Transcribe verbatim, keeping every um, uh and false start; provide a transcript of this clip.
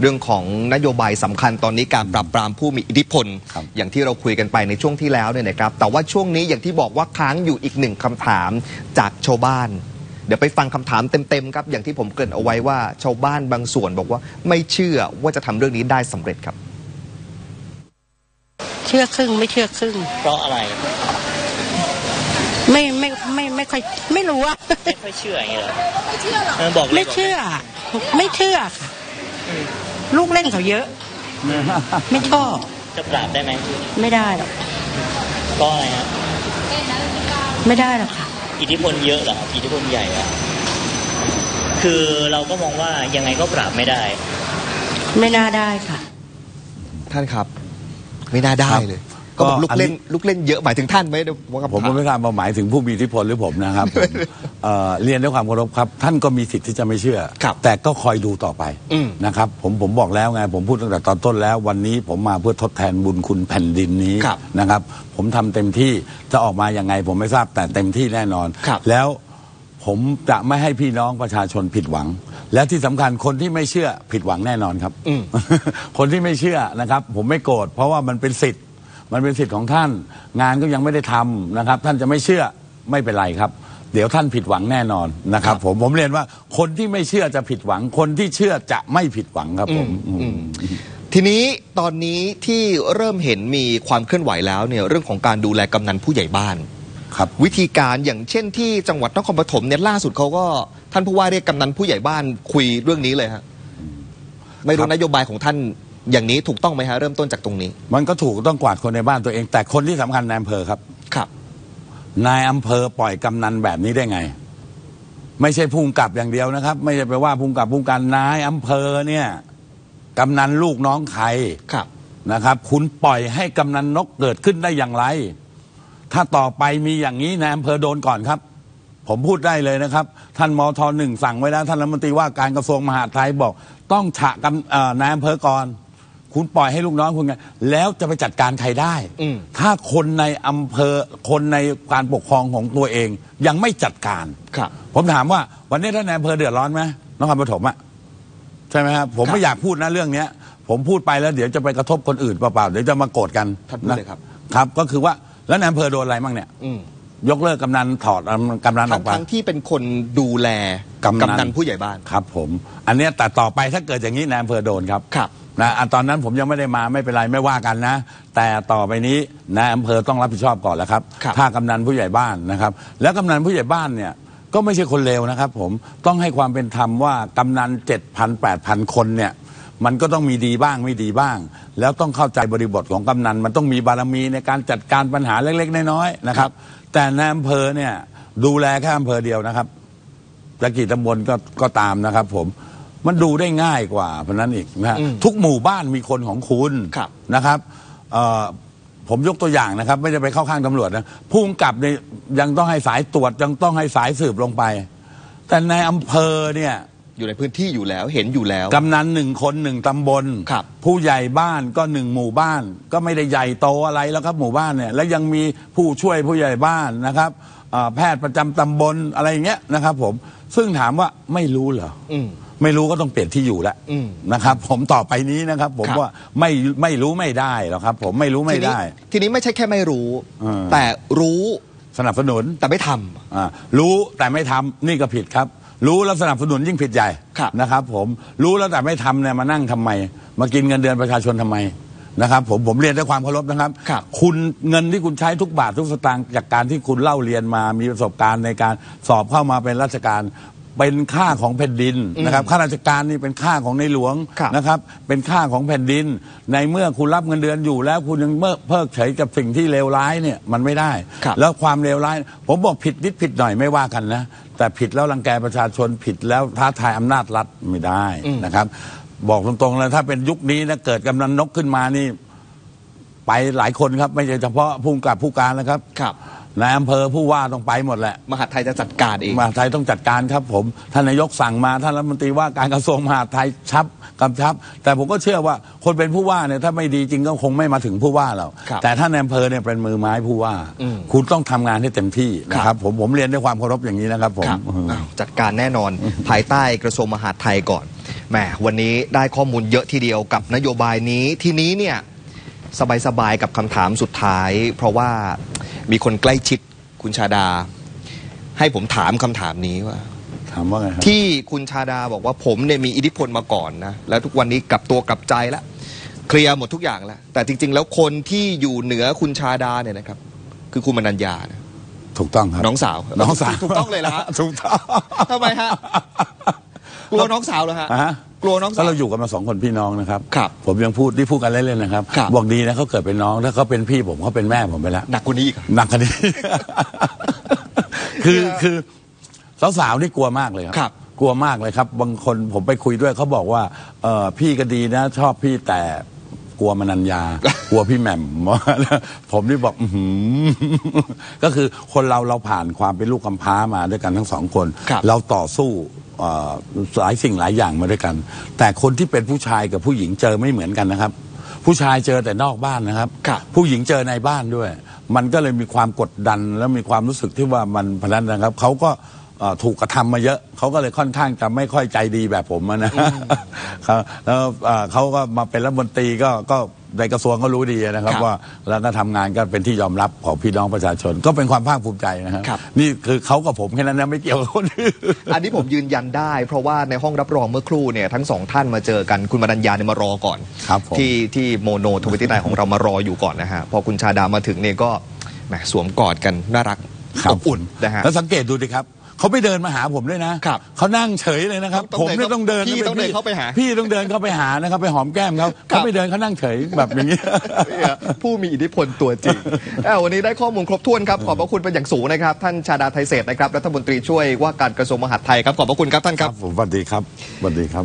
เรื่องของนโยบายสำคัญตอนนี้การปราบปรามผู้มีอิทธิพลอย่างที่เราคุยกันไปในช่วงที่แล้วเนี่ยนะครับแต่ว่าช่วงนี้อย่างที่บอกว่าค้างอยู่อีกหนึ่งคำถามจากชาวบ้านเดี๋ยวไปฟังคำถามเต็มๆครับอย่างที่ผมเกริ่นเอาไว้ว่าชาวบ้านบางส่วนบอกว่าไม่เชื่อว่าจะทำเรื่องนี้ได้สำเร็จครับเชื่อครึ่งไม่เชื่อครึ่งเพราะอะไรไม่ไม่ไม่ไม่ค่อยไม่รู้ว่าไม่ค่อยเชื่ออย่างเงี้ยหรอไม่เชื่อหรอไม่เชื่อไม่เชื่อค่ะลูกเล่นเขาเยอะไม่ชอบจะปราบได้ไหมไม่ได้หรอกก็อะไรครับไม่ได้หรอกค่ะอิทธิพลเยอะเหรออิทธิพลใหญ่อะคือเราก็มองว่ายังไงก็ปราบไม่ได้ไม่น่าได้ค่ะท่านครับไม่น่าได้เลยก็ลูกเล่นลูกเล่นเยอะหมายถึงท่านไหมผมไม่ทราบหมายถึงผู้มีอิทธิพลหรือผมนะครับเรียนด้วยความเคารพครับท่านก็มีสิทธิ์ที่จะไม่เชื่อแต่ก็คอยดูต่อไปนะครับผมผมบอกแล้วไงผมพูดตั้งแต่ตอนต้นแล้ววันนี้ผมมาเพื่อทดแทนบุญคุณแผ่นดินนี้นะครับผมทำเต็มที่จะออกมาอย่างไงผมไม่ทราบแต่เต็มที่แน่นอนแล้วผมจะไม่ให้พี่น้องประชาชนผิดหวังและที่สำคัญคนที่ไม่เชื่อผิดหวังแน่นอนครับคนที่ไม่เชื่อนะครับผมไม่โกรธเพราะว่ามันเป็นสิทธิ์มันเป็นสิทธิ์ของท่านงานก็ยังไม่ได้ทำนะครับท่านจะไม่เชื่อไม่เป็นไรครับเดี๋ยวท่านผิดหวังแน่นอนนะครับผมผมเรียนว่าคนที่ไม่เชื่อจะผิดหวังคนที่เชื่อจะไม่ผิดหวังครับผมทีนี้ตอนนี้ที่เริ่มเห็นมีความเคลื่อนไหวแล้วเนี่ยเรื่องของการดูแลกำนันผู้ใหญ่บ้านครับวิธีการอย่างเช่นที่จังหวัดนครปฐมเนี่ยล่าสุดเขาก็ท่านผู้ว่าเรียกกำนันผู้ใหญ่บ้านคุยเรื่องนี้เลยฮะไม่รู้นโยบายของท่านอย่างนี้ถูกต้องไหมฮะเริ่มต้นจากตรงนี้มันก็ถูกต้องกวาดคนในบ้านตัวเองแต่คนที่สำคัญนายอำเภอครับครับนายอำเภอปล่อยกำนันแบบนี้ได้ไงไม่ใช่ผู้กำกับอย่างเดียวนะครับไม่ใช่ไปว่าผู้กำกับผู้การนายอำเภอเนี่ยกำนันลูกน้องใครครับนะครับคุณปล่อยให้กำนันนกเกิดขึ้นได้อย่างไรถ้าต่อไปมีอย่างนี้นายอำเภอโดนก่อนครับผมพูดได้เลยนะครับท่านมทหนึ่งสั่งไว้แล้วท่านรัฐมนตรีว่าการกระทรวงมหาดไทยบอกต้องฉะกำนายอำเภอก่อนคุณปล่อยให้ลูกน้องคุณไงแล้วจะไปจัดการใครได้ถ้าคนในอำเภอคนในการปกครองของตัวเองยังไม่จัดการครับผมถามว่าวันนี้ท่านนายอำเภอเดือดร้อนไหมนครปฐมอ่ะใช่ไหมครับผมไม่อยากพูดนะเรื่องเนี้ยผมพูดไปแล้วเดี๋ยวจะไปกระทบคนอื่นเปล่าๆเดี๋ยวจะมาโกรธกันนะครับครับก็คือว่าแล้วนายอำเภอโดนอะไรบ้างเนี่ยยกเลิกกำนันถอดกำนันออกไปทั้งที่เป็นคนดูแลกำนันผู้ใหญ่บ้านครับผมอันเนี้ยแต่ต่อไปถ้าเกิดอย่างนี้นายอำเภอโดนครับครับนะตอนนั้นผมยังไม่ได้มาไม่เป็นไรไม่ว่ากันนะแต่ต่อไปนี้นายอำเภอต้องรับผิดชอบก่อนแล้วครับถ้ากำนันผู้ใหญ่บ้านนะครับแล้วกำนันผู้ใหญ่บ้านเนี่ยก็ไม่ใช่คนเลวนะครับผมต้องให้ความเป็นธรรมว่ากำนัน เจ็ดพัน แปดพัน คนเนี่ยมันก็ต้องมีดีบ้างไม่ดีบ้างแล้วต้องเข้าใจบริบทของกำนันมันต้องมีบารมีในการจัดการปัญหาเล็กๆน้อยๆนะครับแต่นายอำเภอเนี่ยดูแลแค่อำเภอเดียวนะครับตะกี้ตำบลก็ก็ตามนะครับผมมันดูได้ง่ายกว่าเพราะนั้นอีกนะทุกหมู่บ้านมีคนของคุณนะครับผมยกตัวอย่างนะครับไม่ได้ไปเข้าข้างตำรวจนะผู้กำกับเนี่ยยังต้องให้สายตรวจยังต้องให้สายสืบลงไปแต่ในอำเภอเนี่ยอยู่ในพื้นที่อยู่แล้วเห็นอยู่แล้วกำนันหนึ่งคนหนึ่งตำบลผู้ใหญ่บ้านก็หนึ่งหมู่บ้านก็ไม่ได้ใหญ่โตอะไรแล้วครับหมู่บ้านเนี่ยและยังมีผู้ช่วยผู้ใหญ่บ้านนะครับแพทย์ประจำตำบลอะไรอย่างเงี้ยนะครับผมซึ่งถามว่าไม่รู้เหรอไม่รู้ก็ต้องเปลี่ยนที่อยู่แล้วนะครับผมต่อไปนี้นะครับผมว่าไม่ไม่รู้ไม่ได้หรอกครับผมไม่รู้ไม่ได้ทีนี้ไม่ใช่แค่ไม่รู้แต่รู้สนับสนุนแต่ไม่ทำรู้แต่ไม่ทำนี่ก็ผิดครับรู้แล้วสนับสนุนยิ่งผิดใหญ่นะครับผมรู้แล้วแต่ไม่ทำเนี่ยมานั่งทำไมมากินเงินเดือนประชาชนทำไมนะครับผมผมเรียนด้วยความเคารพนะครับคุณเงินที่คุณใช้ทุกบาททุกสตางค์จากการที่คุณเล่าเรียนมามีประสบการณ์ในการสอบเข้ามาเป็นราชการเป็นค่าของแผ่นดินนะครับข้าราชการนี่เป็นค่าของในหลวงนะครับเป็นค่าของแผ่นดินในเมื่อคุณรับเงินเดือนอยู่แล้วคุณยังเพิกเฉยกับสิ่งที่เลวร้ายเนี่ยมันไม่ได้แล้วความเลวร้ายผมบอกผิดนิดผิดหน่อยไม่ว่ากันนะแต่ผิดแล้วรังแกประชาชนผิดแล้วท้าทายอำนาจรัฐไม่ได้นะครับบอกตรงๆเลยถ้าเป็นยุคนี้นะเกิดกำนันนกขึ้นมานี่ไปหลายคนครับไม่ใช่เฉพาะผู้กับผู้การนะครับนายอำเภอผู้ว่าต้องไปหมดแหละมหาดไทยจะจัดการเองมหาดไทยต้องจัดการครับผมท่านนายกสั่งมาท่านรัฐมนตรีว่าการกระทรวงมหาดไทยชับกำชับแต่ผมก็เชื่อว่าคนเป็นผู้ว่าเนี่ยถ้าไม่ดีจริงก็คงไม่มาถึงผู้ว่าเราแต่ท่านนายอำเภอเนี่ยเป็นมือไม้ผู้ว่าคุณต้องทำงานให้เต็มที่นะครับผมผมเรียนด้วยความเคารพอย่างนี้นะครับผมจัดการแน่นอนภายใต้กระทรวงมหาดไทยก่อน แหมวันนี้ได้ข้อมูลเยอะทีเดียวกับนโยบายนี้ทีนี้เนี่ยสบายๆกับคำถามสุดท้ายเพราะว่ามีคนใกล้ชิดคุณชาดาให้ผมถามคำถามนี้ว่าถามว่าไงที่คุณชาดาบอกว่าผมเนี่ยมีอิทธิพลมาก่อนนะแล้วทุกวันนี้กลับตัวกลับใจแล้วเคลียร์หมดทุกอย่างแล้วแต่จริงๆแล้วคนที่อยู่เหนือคุณชาดาเนี่ยนะครับคือคุณมนัญญานะถูกต้องครับน้องสาวน้องสาวถูกต้องเลยละถูกต้องทำไมฮะกลัวน้องสาวเหรอฮะกลัวน้องสาวเราอยู่กันมาสองคนพี่น้องนะครับผมยังพูดที่พูดกันเล่นๆนะครับบอกดีนะเขาเกิดเป็นน้องถ้าเขาเป็นพี่ผมเขาเป็นแม่ผมไปแล้วหนักกว่านี้อีกหนักกว่านี้คือคือสาวๆนี่กลัวมากเลยครับกลัวมากเลยครับบางคนผมไปคุยด้วยเขาบอกว่าเออพี่ก็ดีนะชอบพี่แต่กลัวมนัญญากลัวพี่แหม่มผมนี่บอกอืมก็คือคนเราเราผ่านความเป็นลูกกำพร้ามาด้วยกันทั้งสองคนเราต่อสู้หลายสิ่งหลายอย่างมาด้วยกันแต่คนที่เป็นผู้ชายกับผู้หญิงเจอไม่เหมือนกันนะครับผู้ชายเจอแต่นอกบ้านนะครับผู้หญิงเจอในบ้านด้วยมันก็เลยมีความกดดันแล้วมีความรู้สึกที่ว่ามันพนันนะครับเขาก็ถูกกระทำมาเยอะเขาก็เลยค่อนข้างจะไม่ค่อยใจดีแบบผมนะแล้วเขาก็มาเป็นรัฐมนตรีก็ก็ในกระทรวงก็รู้ดีนะครับว่าแล้วก็ทำงานก็เป็นที่ยอมรับของพี่น้องประชาชนก็เป็นความภาคภูมิใจนะครับนี่คือเขากับผมแค่นั้นนะไม่เกี่ยวกับคนอื่นอันนี้ผมยืนยันได้เพราะว่าในห้องรับรองเมื่อครู่เนี่ยทั้งสองท่านมาเจอกันคุณมนัญญาเนี่ยมารอก่อนที่ที่โมโนทวิตี้ไนของเรามารออยู่ก่อนนะฮะพอคุณชาดามาถึงเนี่ยก็สวมกอดกันน่ารักอบอุ่นนะฮะแล้วสังเกตดูดิครับเขาไม่เดินมาหาผมด้วยนะเขานั่งเฉยเลยนะครับผมไม่ต้องเดินพี่ต้องเดินเข้าไปหาพี่ต้องเดินเข้าไปหานะครับไปหอมแก้มเขาเขาไม่เดินเขานั่งเฉยแบบอย่างนี้ผู้มีอิทธิพลตัวจริงวันนี้ได้ข้อมูลครบถ้วนครับขอบพระคุณเป็นอย่างสูงนะครับท่านชาดาไทเศษนะครับรัฐมนตรีช่วยว่าการกระทรวงมหาดไทยครับขอบพระคุณครับท่านครับสวัสดีครับสวัสดีครับ